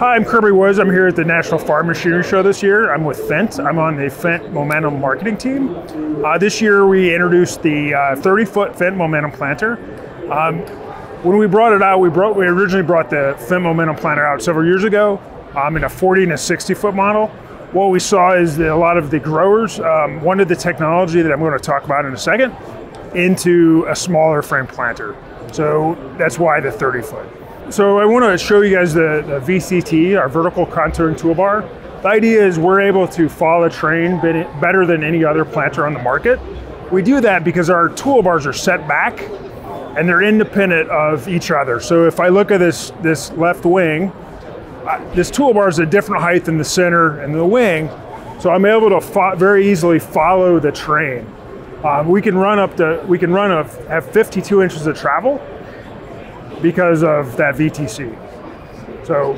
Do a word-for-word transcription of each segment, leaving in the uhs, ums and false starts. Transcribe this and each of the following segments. Hi, I'm Kirby Woods. I'm here at the National Farm Machinery Show this year. I'm with Fendt. I'm on the Fendt Momentum marketing team. Uh, this year we introduced the thirty-foot uh, Fendt Momentum Planter. Um, when we brought it out, we, brought, we originally brought the Fendt Momentum Planter out several years ago um, in a forty and a sixty-foot model. What we saw is that a lot of the growers um, wanted the technology that I'm going to talk about in a second into a smaller frame planter. So that's why the thirty-foot. So I want to show you guys the, the V C T, our vertical contouring toolbar. The idea is we're able to follow a train better than any other planter on the market. We do that because our toolbars are set back and they're independent of each other. So if I look at this, this left wing, uh, this toolbar is a different height than the center and the wing. So I'm able to fo very easily follow the train. Um, we can run up to, we can run up, have fifty-two inches of travel because of that V T C. So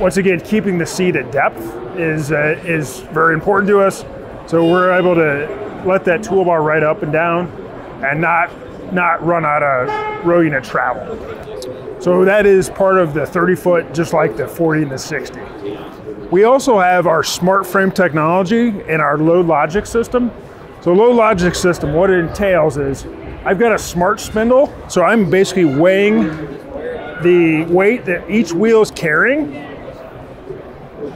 once again, keeping the seed at depth is, uh, is very important to us. So we're able to let that toolbar right up and down and not, not run out of row unit travel. So that is part of the thirty foot, just like the forty and the sixty. We also have our smart frame technology and our Load Logic system. So Load Logic system, what it entails is I've got a smart spindle, so I'm basically weighing the weight that each wheel is carrying.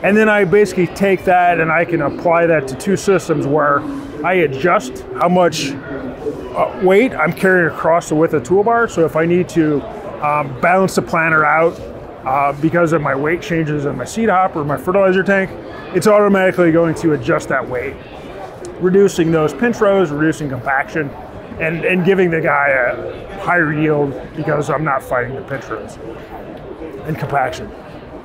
And then I basically take that and I can apply that to two systems where I adjust how much uh, weight I'm carrying across the width of the toolbar. So if I need to um, balance the planter out uh, because of my weight changes in my seed hop or my fertilizer tank, it's automatically going to adjust that weight, reducing those pinch rows, reducing compaction, and, and giving the guy a higher yield because I'm not fighting the pinch rows and compaction.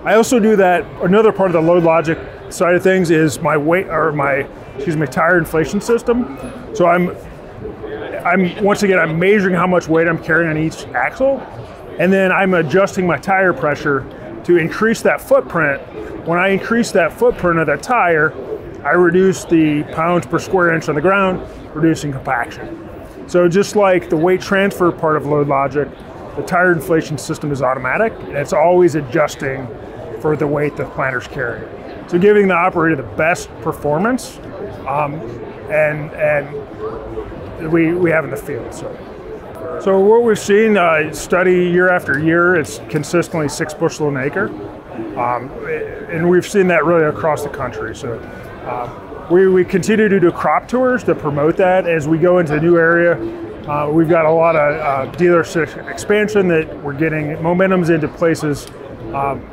I also do that, another part of the Load Logic side of things is my weight, or my, excuse me, tire inflation system. So I'm, I'm once again, I'm measuring how much weight I'm carrying on each axle, and then I'm adjusting my tire pressure to increase that footprint. When I increase that footprint of that tire, I reduce the pounds per square inch on the ground, reducing compaction. So just like the weight transfer part of Load Logic, the tire inflation system is automatic, and it's always adjusting for the weight the planter's carrying. So giving the operator the best performance um, and, and we, we have in the field. So, so what we've seen, uh, study year after year, it's consistently six bushel an acre. Um, and we've seen that really across the country. So. Um, we, we continue to do crop tours to promote that as we go into a new area. Uh, we've got a lot of uh, dealership expansion that we're getting. Momentum's into places, um,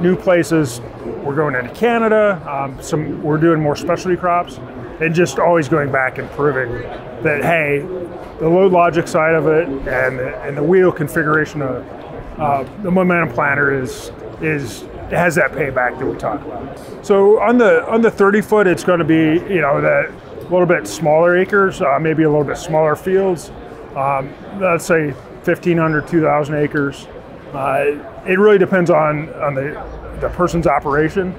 new places. We're going into Canada. Um, some we're doing more specialty crops, and just always going back and proving that hey, the Load Logic side of it and and the wheel configuration of uh, the Momentum Planter is is. It has that payback that we talked about. So on the on the thirty foot, it's going to be you know that little bit smaller acres, uh, maybe a little bit smaller fields. Um, let's say fifteen hundred, two thousand acres. Uh, it really depends on on the the person's operation.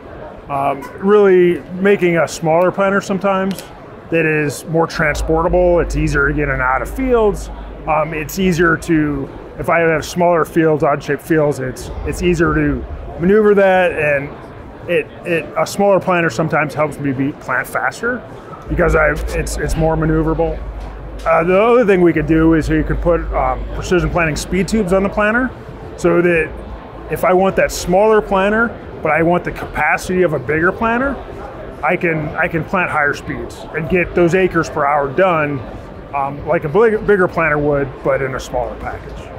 Um, really making a smaller planter sometimes that is more transportable. It's easier to get in and out of fields. Um, it's easier to if I have smaller fields, odd shaped fields. It's it's easier to maneuver that, and it, it a smaller planter sometimes helps me be, plant faster because I it's it's more maneuverable. Uh, the other thing we could do is we could put um, precision planting speed tubes on the planter, so that if I want that smaller planter, but I want the capacity of a bigger planter, I can I can plant higher speeds and get those acres per hour done um, like a big, bigger planter would, but in a smaller package.